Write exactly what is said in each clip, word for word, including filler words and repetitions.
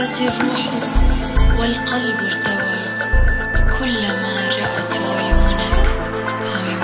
ارتطبت الروح والقلب ارتوى كلما رأت عيونك عيوني.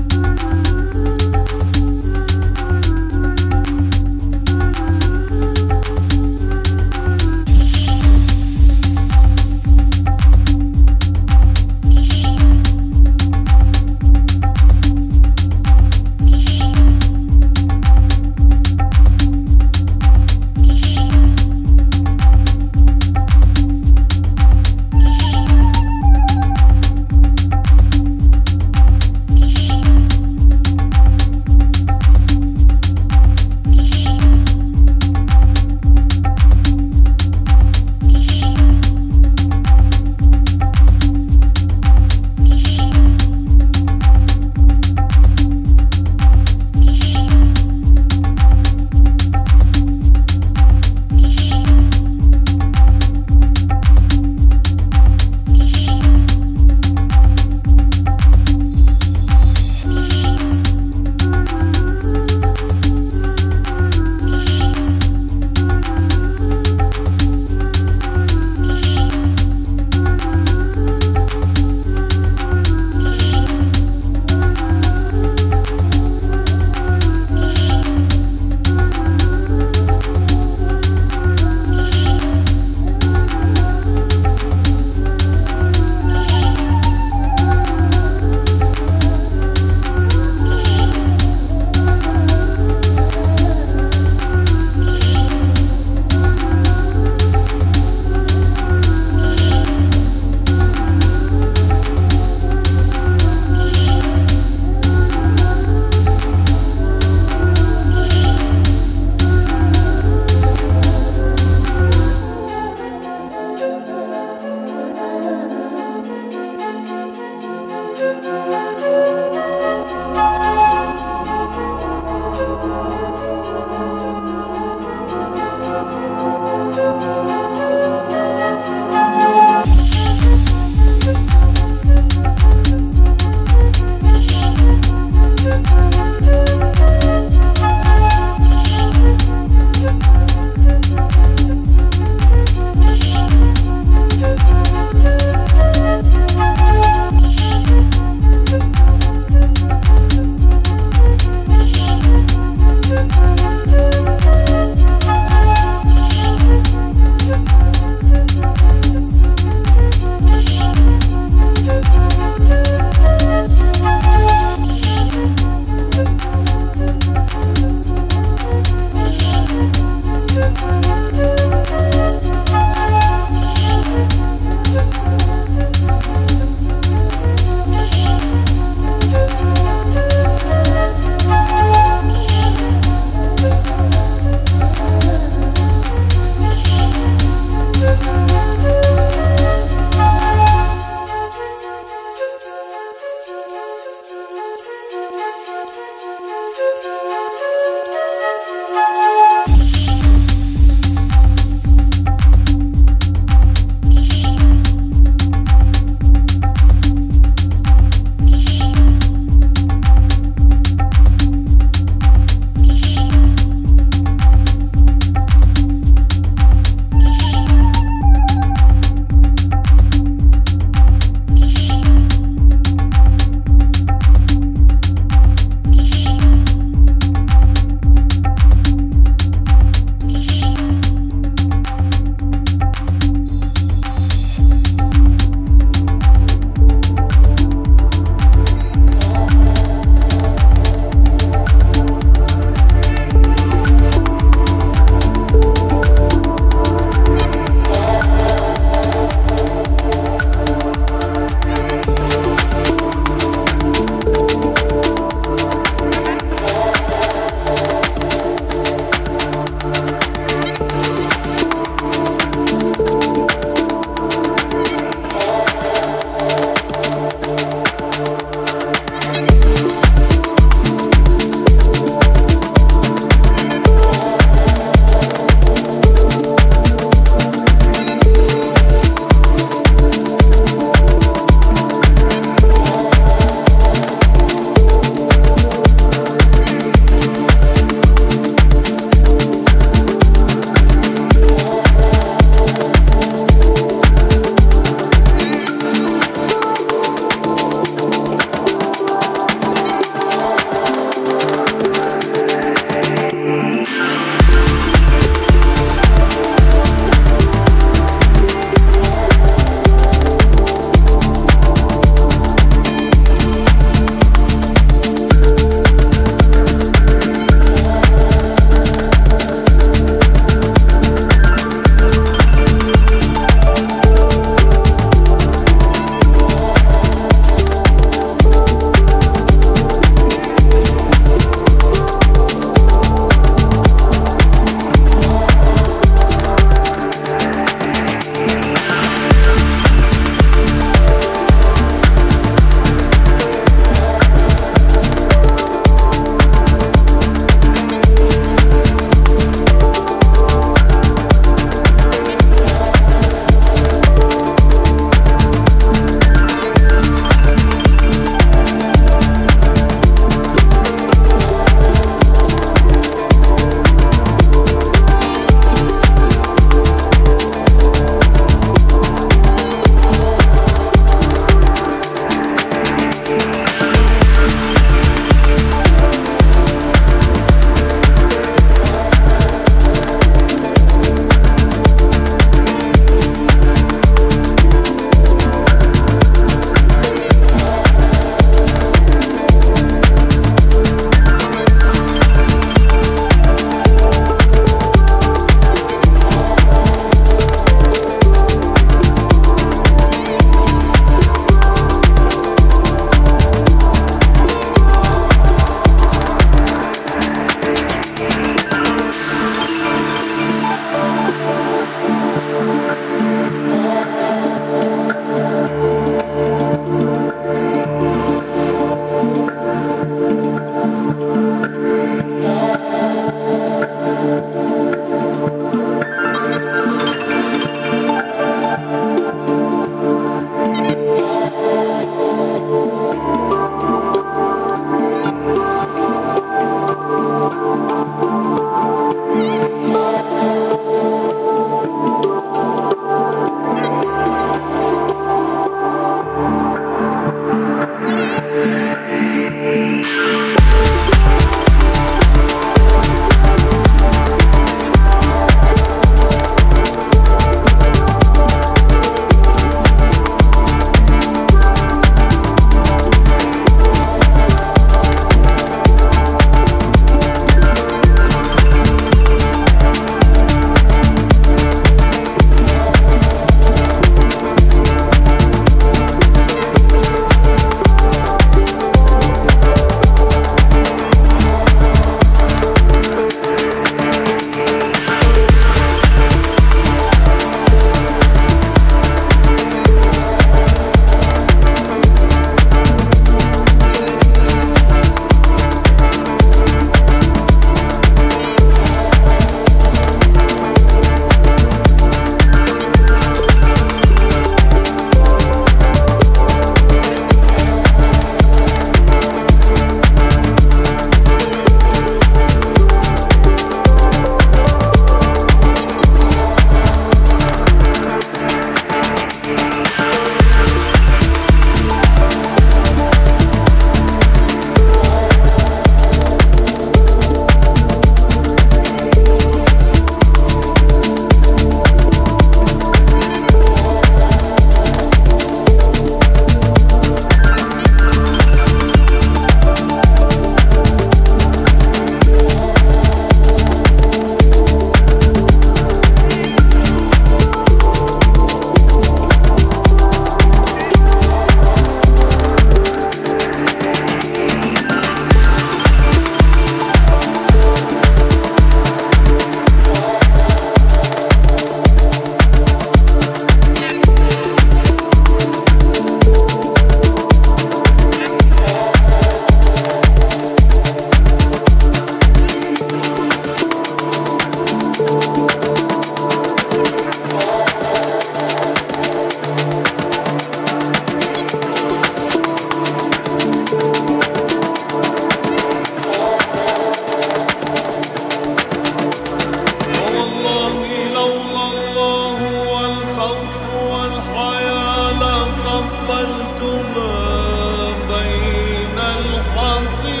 والخطيب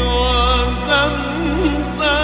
وزمزم oh,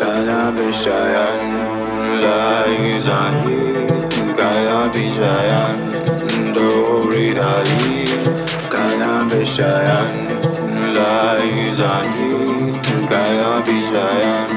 Kaya bisayan laing zahid, kaya bisayan Dori Dali, kaya bisayan laing zahid, kaya bisayan.